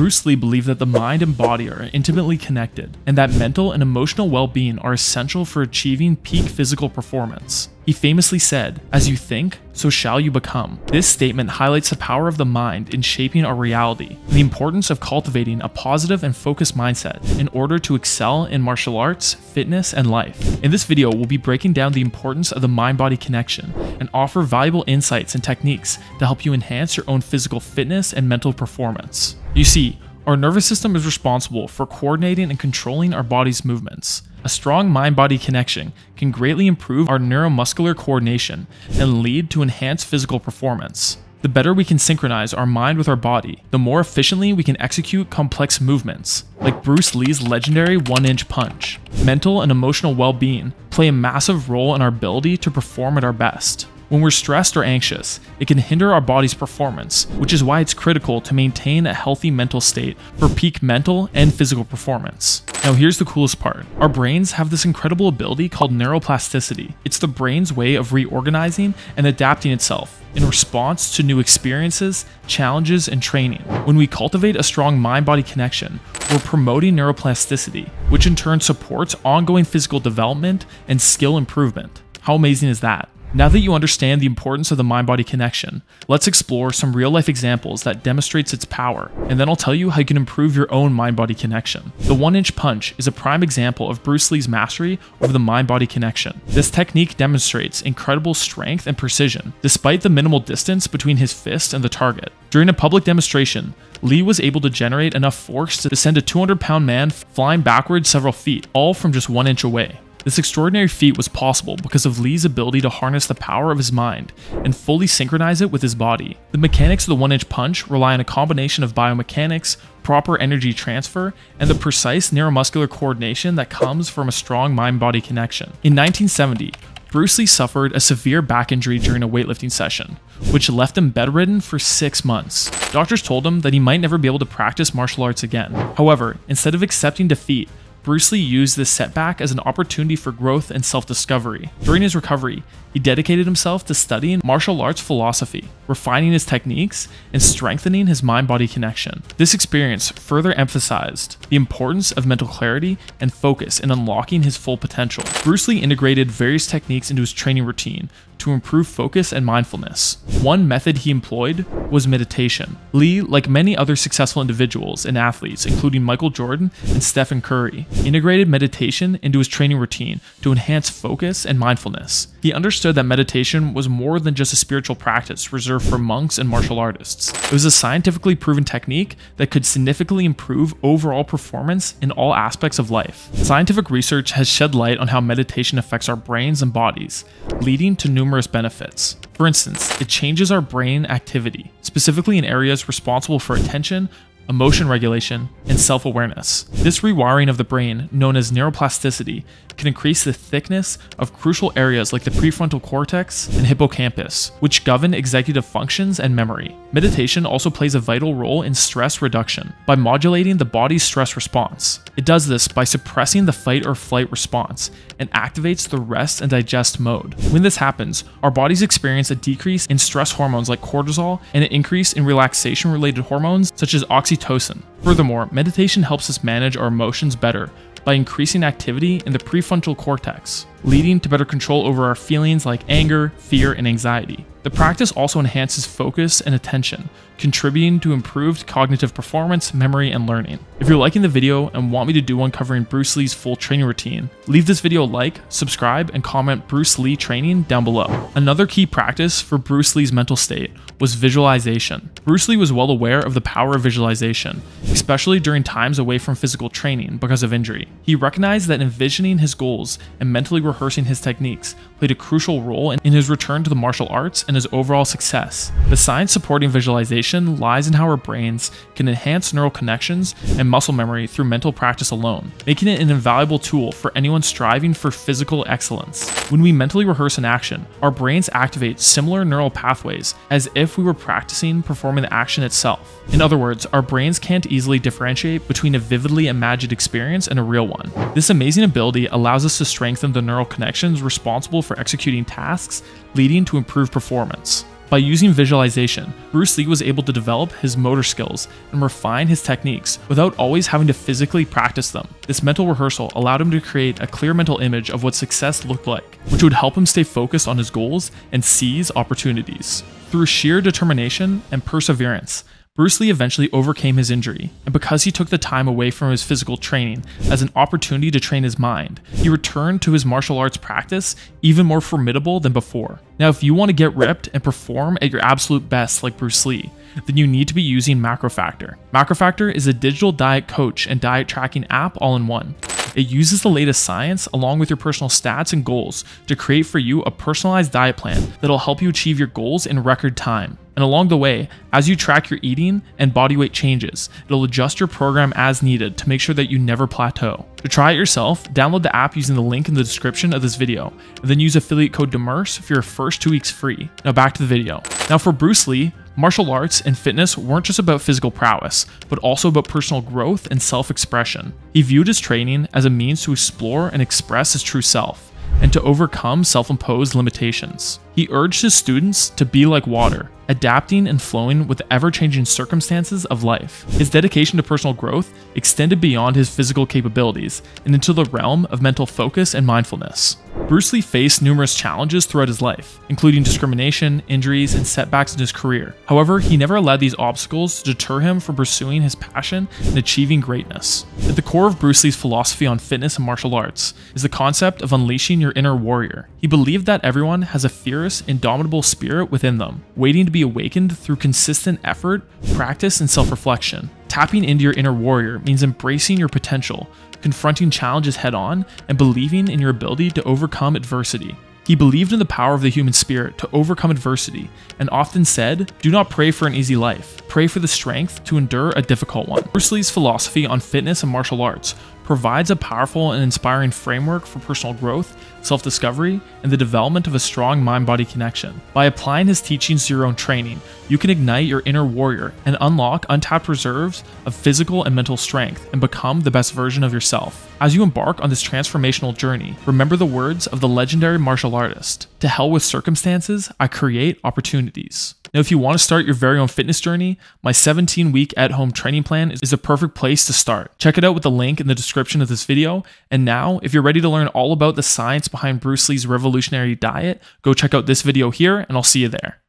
Bruce Lee believed that the mind and body are intimately connected, and that mental and emotional well-being are essential for achieving peak physical performance. He famously said, "As you think, so shall you become." This statement highlights the power of the mind in shaping our reality, and the importance of cultivating a positive and focused mindset in order to excel in martial arts, fitness, and life. In this video, we'll be breaking down the importance of the mind-body connection and offer valuable insights and techniques to help you enhance your own physical fitness and mental performance. You see, our nervous system is responsible for coordinating and controlling our body's movements. A strong mind-body connection can greatly improve our neuromuscular coordination and lead to enhanced physical performance. The better we can synchronize our mind with our body, the more efficiently we can execute complex movements, like Bruce Lee's legendary one-inch punch. Mental and emotional well-being play a massive role in our ability to perform at our best. When we're stressed or anxious, it can hinder our body's performance, which is why it's critical to maintain a healthy mental state for peak mental and physical performance. Now here's the coolest part. Our brains have this incredible ability called neuroplasticity. It's the brain's way of reorganizing and adapting itself in response to new experiences, challenges, and training. When we cultivate a strong mind-body connection, we're promoting neuroplasticity, which in turn supports ongoing physical development and skill improvement. How amazing is that? Now that you understand the importance of the mind-body connection, let's explore some real-life examples that demonstrates its power, and then I'll tell you how you can improve your own mind-body connection. The one-inch punch is a prime example of Bruce Lee's mastery over the mind-body connection. This technique demonstrates incredible strength and precision, despite the minimal distance between his fist and the target. During a public demonstration, Lee was able to generate enough force to send a 200-pound man flying backwards several feet, all from just 1 inch away. This extraordinary feat was possible because of Lee's ability to harness the power of his mind and fully synchronize it with his body. The mechanics of the one-inch punch rely on a combination of biomechanics, proper energy transfer, and the precise neuromuscular coordination that comes from a strong mind-body connection. In 1970, Bruce Lee suffered a severe back injury during a weightlifting session, which left him bedridden for 6 months. Doctors told him that he might never be able to practice martial arts again. However, instead of accepting defeat, Bruce Lee used this setback as an opportunity for growth and self-discovery. During his recovery, he dedicated himself to studying martial arts philosophy, refining his techniques, and strengthening his mind-body connection. This experience further emphasized the importance of mental clarity and focus in unlocking his full potential. Bruce Lee integrated various techniques into his training routine to improve focus and mindfulness. One method he employed was meditation. Lee, like many other successful individuals and athletes, including Michael Jordan and Stephen Curry, integrated meditation into his training routine to enhance focus and mindfulness. He understood that meditation was more than just a spiritual practice reserved for monks and martial artists. It was a scientifically proven technique that could significantly improve overall performance in all aspects of life. Scientific research has shed light on how meditation affects our brains and bodies, leading to numerous benefits. For instance, it changes our brain activity, specifically in areas responsible for attention, emotion regulation, and self-awareness. This rewiring of the brain, known as neuroplasticity, can increase the thickness of crucial areas like the prefrontal cortex and hippocampus, which govern executive functions and memory. Meditation also plays a vital role in stress reduction by modulating the body's stress response. It does this by suppressing the fight or flight response and activates the rest and digest mode. When this happens, our bodies experience a decrease in stress hormones like cortisol and an increase in relaxation-related hormones such as oxytocin. Furthermore, meditation helps us manage our emotions better by increasing activity in the prefrontal cortex, leading to better control over our feelings like anger, fear, and anxiety. The practice also enhances focus and attention, contributing to improved cognitive performance, memory, and learning. If you're liking the video and want me to do one covering Bruce Lee's full training routine, leave this video a like, subscribe, and comment Bruce Lee training down below. Another key practice for Bruce Lee's mental state was visualization. Bruce Lee was well aware of the power of visualization, especially during times away from physical training because of injury. He recognized that envisioning his goals and mentally rehearsing his techniques played a crucial role in his return to the martial arts and his overall success. The science supporting visualization lies in how our brains can enhance neural connections and muscle memory through mental practice alone, making it an invaluable tool for anyone striving for physical excellence. When we mentally rehearse an action, our brains activate similar neural pathways as if we were practicing performing the action itself. In other words, our brains can't easily differentiate between a vividly imagined experience and a real one. This amazing ability allows us to strengthen the neural connections responsible for executing tasks, leading to improved performance. By using visualization, Bruce Lee was able to develop his motor skills and refine his techniques without always having to physically practice them. This mental rehearsal allowed him to create a clear mental image of what success looked like, which would help him stay focused on his goals and seize opportunities. Through sheer determination and perseverance, Bruce Lee eventually overcame his injury, and because he took the time away from his physical training as an opportunity to train his mind, he returned to his martial arts practice even more formidable than before. Now, if you want to get ripped and perform at your absolute best like Bruce Lee, then you need to be using MacroFactor. MacroFactor is a digital diet coach and diet tracking app all in one. It uses the latest science along with your personal stats and goals to create for you a personalized diet plan that'll help you achieve your goals in record time. And along the way, as you track your eating and body weight changes, it'll adjust your program as needed to make sure that you never plateau. To try it yourself, download the app using the link in the description of this video, and then use affiliate code DEMERSE for your first 2 weeks free. Now back to the video. Now for Bruce Lee, martial arts and fitness weren't just about physical prowess, but also about personal growth and self-expression. He viewed his training as a means to explore and express his true self, and to overcome self-imposed limitations. He urged his students to be like water, adapting and flowing with the ever-changing circumstances of life. His dedication to personal growth extended beyond his physical capabilities and into the realm of mental focus and mindfulness. Bruce Lee faced numerous challenges throughout his life, including discrimination, injuries, and setbacks in his career. However, he never allowed these obstacles to deter him from pursuing his passion and achieving greatness. At the core of Bruce Lee's philosophy on fitness and martial arts is the concept of unleashing your inner warrior. He believed that everyone has a fierce, indomitable spirit within them, waiting to be awakened through consistent effort, practice, and self-reflection. Tapping into your inner warrior means embracing your potential, confronting challenges head-on, and believing in your ability to overcome adversity. He believed in the power of the human spirit to overcome adversity, and often said, "Do not pray for an easy life. Pray for the strength to endure a difficult one." Bruce Lee's philosophy on fitness and martial arts provides a powerful and inspiring framework for personal growth, self-discovery, and the development of a strong mind-body connection. By applying his teachings to your own training, you can ignite your inner warrior and unlock untapped reserves of physical and mental strength and become the best version of yourself. As you embark on this transformational journey, remember the words of the legendary martial artist, "To hell with circumstances, I create opportunities." Now, if you want to start your very own fitness journey, my 17-week at-home training plan is the perfect place to start. Check it out with the link in the description of this video. And now, if you're ready to learn all about the science behind Bruce Lee's revolutionary diet, go check out this video here, and I'll see you there.